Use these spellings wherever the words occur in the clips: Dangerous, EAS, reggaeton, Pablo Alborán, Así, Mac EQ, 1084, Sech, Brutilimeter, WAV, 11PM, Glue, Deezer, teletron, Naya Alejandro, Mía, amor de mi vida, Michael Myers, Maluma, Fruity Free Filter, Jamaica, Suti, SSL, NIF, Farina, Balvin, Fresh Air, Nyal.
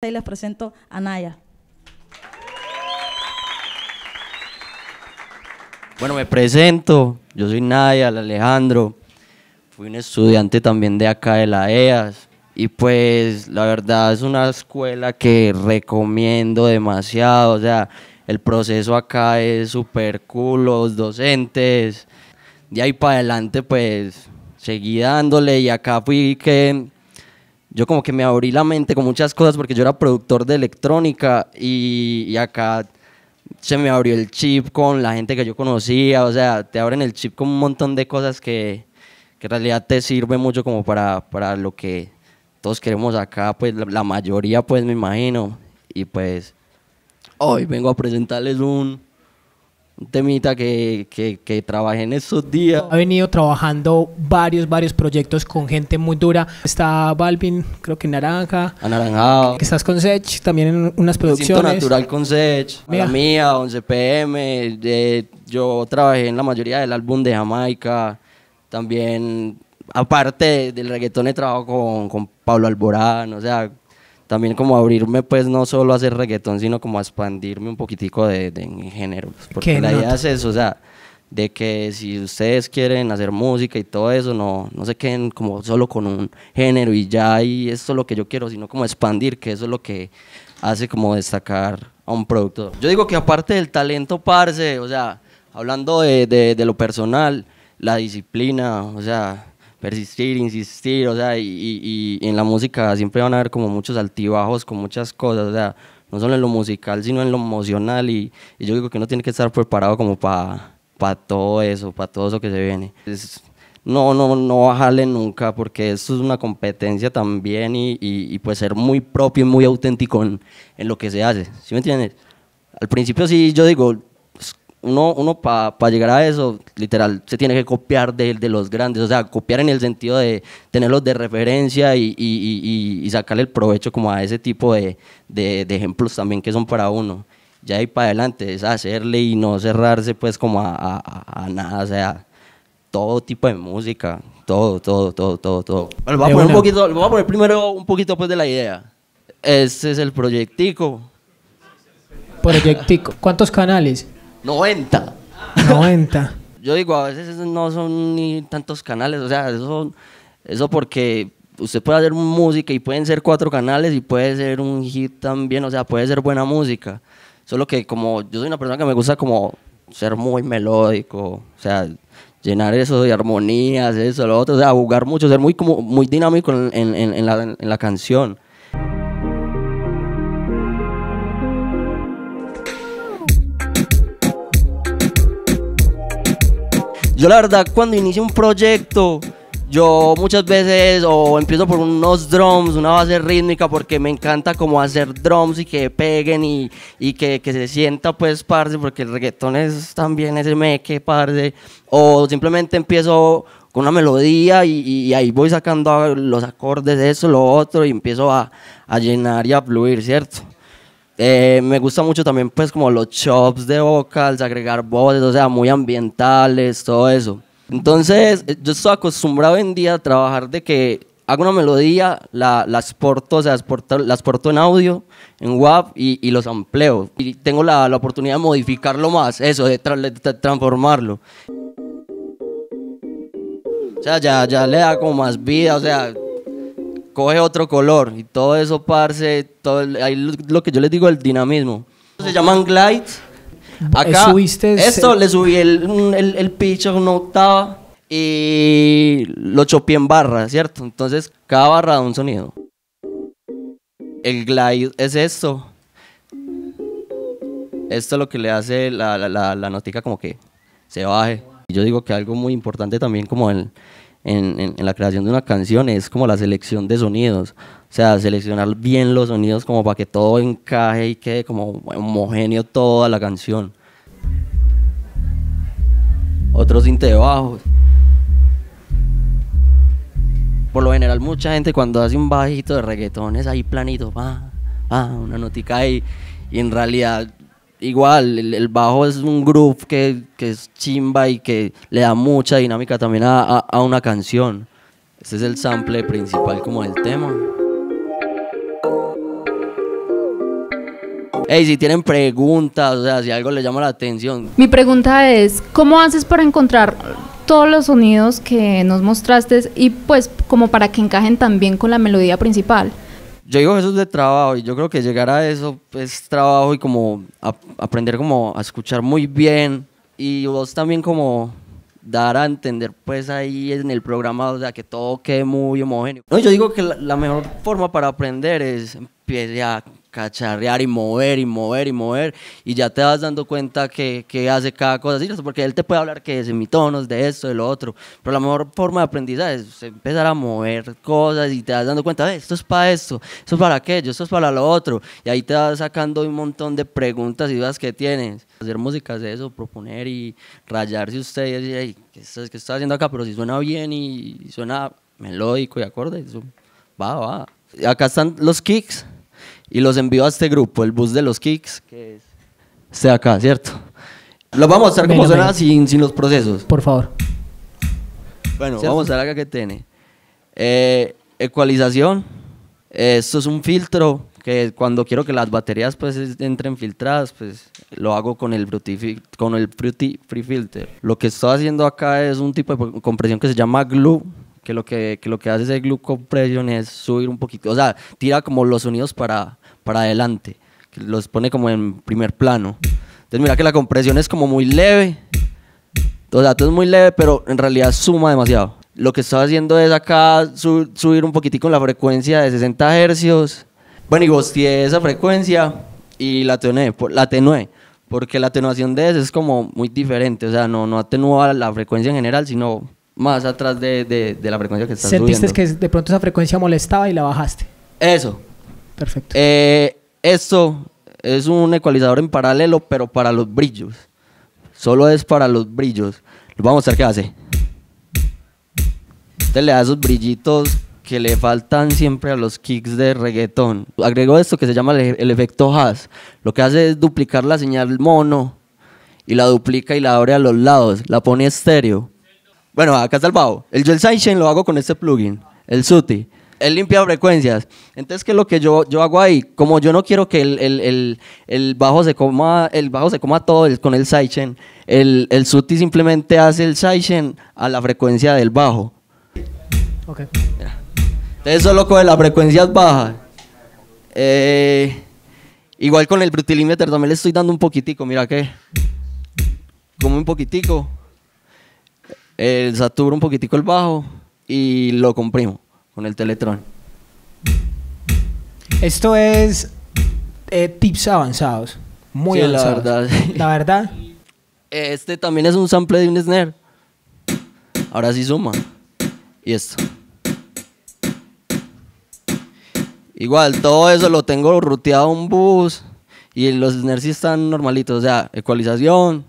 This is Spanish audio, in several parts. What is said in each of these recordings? Y les presento a Naya. Bueno, me presento. Yo soy Naya Alejandro. Fui un estudiante también de acá de la EAS. Y pues la verdad es una escuela que recomiendo demasiado. O sea, el proceso acá es súper cool, los docentes. De ahí para adelante pues seguí dándole y acá fui que... Yo como que me abrí la mente con muchas cosas porque yo era productor de electrónica y acá se me abrió el chip con la gente que yo conocía. O sea, te abren el chip con un montón de cosas que en realidad te sirve mucho como para lo que todos queremos acá, pues la mayoría pues me imagino. Y pues hoy vengo a presentarles un temita que trabajé en estos días. Ha venido trabajando varios proyectos con gente muy dura. Está Balvin, creo que Naranja. Anaranjado. Que estás con Sech, también en unas producciones. Siento natural con Sech. Mía, 11PM. Yo trabajé en la mayoría del álbum de Jamaica. También, aparte del reggaetón, he trabajado con Pablo Alborán. O sea, también como abrirme pues no solo a hacer reggaetón, sino como a expandirme un poquitico de géneros. Porque la idea es eso, o sea, de que si ustedes quieren hacer música y todo eso, no se queden como solo con un género y ya, y esto es lo que yo quiero, sino como expandir, que eso es lo que hace como destacar a un productor. Yo digo que aparte del talento, parce, o sea, hablando de lo personal, la disciplina, o sea... persistir, insistir, o sea, y en la música siempre van a haber como muchos altibajos con muchas cosas, o sea, no solo en lo musical, sino en lo emocional, y yo digo que uno tiene que estar preparado como para todo eso que se viene. Es, no bajarle nunca, porque esto es una competencia también, y pues ser muy propio y muy auténtico en lo que se hace, ¿sí me entiendes? Al principio sí, yo digo... Uno para llegar a eso, literal, se tiene que copiar de los grandes, o sea, copiar en el sentido de tenerlos de referencia y sacarle el provecho como a ese tipo de ejemplos también que son para uno. Ya de ahí para adelante es hacerle y no cerrarse pues como a nada, o sea, todo tipo de música, todo. Bueno, voy a poner primero un poquito pues de la idea. Este es el proyectico. Proyectico. ¿Cuántos canales? 90. 90. Yo digo, a veces no son ni tantos canales, o sea, eso porque usted puede hacer música y pueden ser 4 canales y puede ser un hit también, o sea, puede ser buena música. Solo que como yo soy una persona que me gusta como ser muy melódico, o sea, llenar eso de armonías, eso, lo otro, o sea, jugar mucho, ser muy dinámico en la canción. Yo la verdad cuando inicio un proyecto, yo muchas veces empiezo por unos drums, una base rítmica, porque me encanta como hacer drums y que peguen y que se sienta pues parce, porque el reggaetón es también ese meque parce, o simplemente empiezo con una melodía y ahí voy sacando los acordes de eso, lo otro y empiezo a llenar y a fluir, ¿cierto? Me gusta mucho también pues como los chops de vocals, agregar voces, o sea, muy ambientales, todo eso. Entonces, yo estoy acostumbrado hoy en día a trabajar de que hago una melodía, la exporto, o sea, la exporto en audio, en WAV y los ampleo. Y tengo la oportunidad de modificarlo más, eso, de transformarlo. O sea, ya le da como más vida, o sea... coge otro color y todo eso, parce, ahí lo que yo les digo, el dinamismo. Se llaman glides. Acá, esto le subí el pitch a una octava y lo chopeé en barra, ¿cierto? Entonces, cada barra da un sonido. El glide es esto. Esto es lo que le hace la notica como que se baje. Yo digo que algo muy importante también como en la creación de una canción es como la selección de sonidos, o sea, seleccionar bien los sonidos como para que todo encaje y quede como homogéneo toda la canción. Otro sinte de bajos. Por lo general mucha gente cuando hace un bajito de reggaetón es ahí planito, una notica ahí, y en realidad... igual, el bajo es un groove que es chimba y que le da mucha dinámica también a una canción. Este es el sample principal como del tema. Hey, si tienen preguntas, o sea, si algo les llama la atención. Mi pregunta es, ¿cómo haces para encontrar todos los sonidos que nos mostraste y pues como para que encajen también con la melodía principal? Yo digo, eso es de trabajo, y yo creo que llegar a eso es trabajo y como aprender como a escuchar muy bien, y vos también como dar a entender pues ahí en el programa, o sea, que todo quede muy homogéneo. No, yo digo que la mejor forma para aprender es empiece a cacharrear y mover y mover y mover, y ya te vas dando cuenta que hace cada cosa, así, porque él te puede hablar que es semitonos, de esto, de lo otro, pero la mejor forma de aprendizaje es empezar a mover cosas y te vas dando cuenta, esto es para esto, esto es para aquello, esto es para lo otro, y ahí te vas sacando un montón de preguntas y dudas que tienes. Hacer música es eso, proponer y rayarse usted y decir, hey, ¿qué está haciendo acá? Pero si suena bien y suena melódico y acorde, eso va. Acá están los kicks, y los envío a este grupo, el bus de los kicks, que es este de acá, ¿cierto? Los vamos a mostrar cómo suena sin los procesos. Por favor. Bueno, ¿cierto? Vamos a ver acá que tiene. Ecualización. Esto es un filtro que cuando quiero que las baterías pues entren filtradas, pues lo hago con el Fruity Free Filter. Lo que estoy haciendo acá es un tipo de compresión que se llama Glue, que lo que hace ese Glue Compression es subir un poquito, o sea, tira como los sonidos para adelante, que los pone como en primer plano. Entonces mira que la compresión es como muy leve, o sea, todo es muy leve, pero en realidad suma demasiado. Lo que estaba haciendo es acá subir un poquitico la frecuencia de 60 Hz, bueno, y bosteé esa frecuencia y la atenué, porque la atenuación de ese es como muy diferente, o sea, no atenúa la frecuencia en general, sino más atrás de la frecuencia que estás subiendo. ¿Sentiste que de pronto esa frecuencia molestaba y la bajaste? Eso. Perfecto. Esto es un ecualizador en paralelo, pero para los brillos. Solo es para los brillos. Les voy a mostrar qué hace. Usted le da esos brillitos que le faltan siempre a los kicks de reggaetón. Agrego esto que se llama el efecto hash. Lo que hace es duplicar la señal mono, y la duplica y la abre a los lados. La pone estéreo. Bueno, acá está el bajo. El sidechain lo hago con este plugin, el Suti. Él limpia frecuencias. Entonces, ¿qué es lo que yo hago ahí? Como yo no quiero que el bajo se coma todo con el sidechain, el Suti simplemente hace el sidechain a la frecuencia del bajo. Ok. Entonces, solo coge las frecuencias bajas. Igual con el Brutilimeter también le estoy dando un poquitico, mira que. Como un poquitico. Saturo un poquitico el bajo y lo comprimo con el teletron. Esto es tips avanzados, muy avanzados. La verdad. Este también es un sample de un snare. Ahora sí suma. Y esto. Igual, todo eso lo tengo ruteado a un bus y los snares sí están normalitos, o sea, ecualización,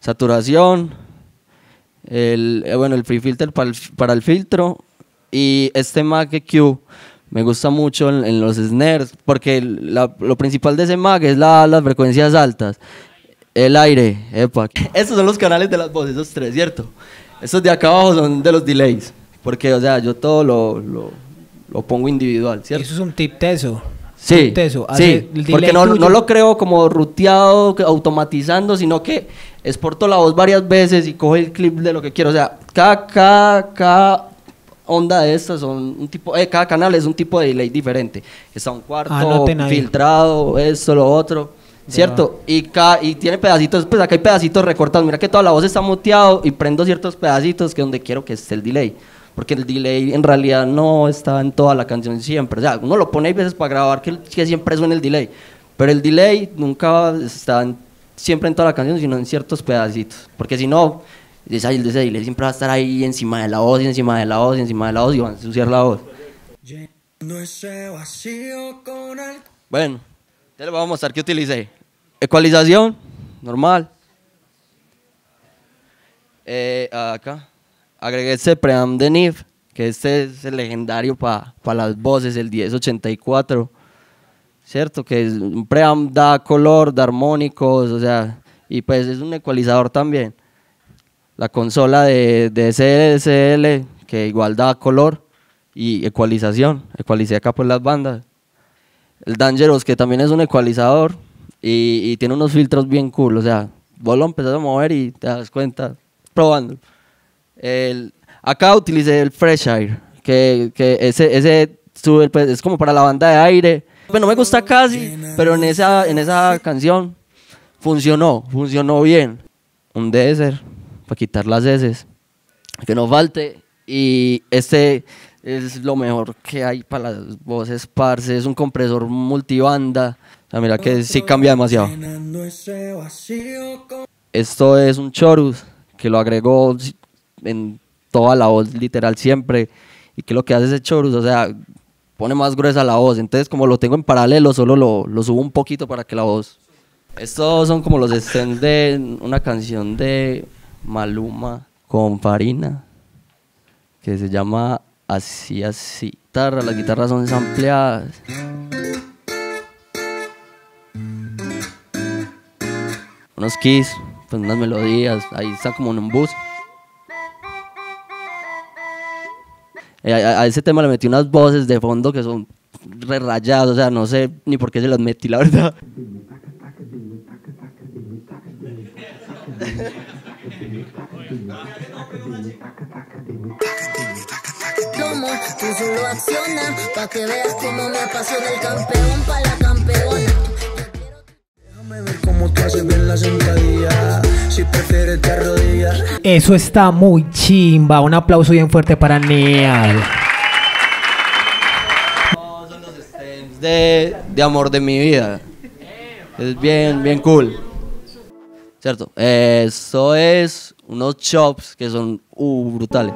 saturación. El free filter para el filtro, y este Mac EQ me gusta mucho en los snares, porque lo principal de ese Mac es las frecuencias altas, el aire, epa. Estos son los canales de las voces, esos tres, ¿cierto? Estos de acá abajo son de los delays, porque, o sea, yo todo lo pongo individual, ¿cierto? Eso es un tip teso. Sí, sí, porque no lo creo como ruteado, automatizando, sino que exporto la voz varias veces y cojo el clip de lo que quiero. O sea, cada onda de estas son un tipo, cada canal es un tipo de delay diferente. Está un cuarto, filtrado, esto, lo otro, ¿cierto? Y tiene pedacitos, pues acá hay pedacitos recortados. Mira que toda la voz está muteado y prendo ciertos pedacitos que es donde quiero que esté el delay. Porque el delay en realidad no está en toda la canción siempre. O sea, uno lo pone a veces para grabar que siempre suena el delay. Pero el delay nunca está siempre en toda la canción, sino en ciertos pedacitos. Porque si no, ese delay siempre va a estar ahí encima de la voz, y encima de la voz, y encima de la voz, y van a ensuciar la voz. Bueno, ya les voy a mostrar qué utilicé. Ecualización, normal. Acá. Agregué este preamp de NIF, que este es el legendario para las voces, el 1084, ¿cierto? Que es un preamp, da color, da armónicos, o sea, y pues es un ecualizador también. La consola de SSL, que igual da color y ecualización, ecualicé acá por las bandas. El Dangerous, que también es un ecualizador, y tiene unos filtros bien cool, o sea, vos lo empezás a mover y te das cuenta probándolo. Acá utilicé el Fresh Air, que ese sube, pues, es como para la banda de aire. Bueno, me gusta casi, pero en esa canción funcionó bien. Un Deezer para quitar las heces, que no falte, y este es lo mejor que hay para las voces, parce. Es un compresor multibanda, o sea, mira que sí cambia demasiado. Esto es un chorus que lo agregó en toda la voz, literal, siempre, y que lo que hace ese chorus, o sea, pone más gruesa la voz. Entonces, como lo tengo en paralelo, solo lo subo un poquito para que la voz... Estos son como los stems de una canción de Maluma con Farina, que se llama Así, Así. Las guitarras son sampleadas. Unos keys, pues unas melodías, ahí está como en un bus. A ese tema le metí unas voces de fondo que son re rayadas, o sea, no sé ni por qué se las metí, la verdad. Eso está muy chimba. Un aplauso bien fuerte para Nyal. Son los stems de Amor de Mi Vida. Es bien cool, ¿cierto? Eso es unos chops que son brutales.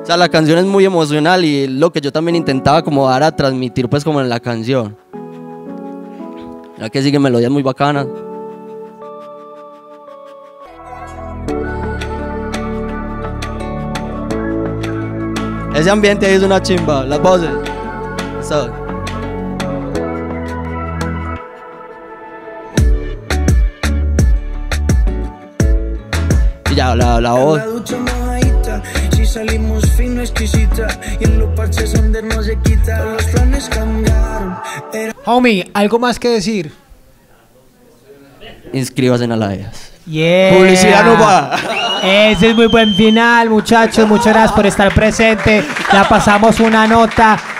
O sea, la canción es muy emocional y lo que yo también intentaba como dar a transmitir, pues, como en la canción. Ya que sigue melodías muy bacanas. Ese ambiente ahí es una chimba, las voces. So. Ya, la voz. Homie, ¿algo más que decir? Inscríbase en Alaeas. Yeah. Publicidad no va. Ese es muy buen final, muchachos. Muchas gracias por estar presente. Ya pasamos una nota.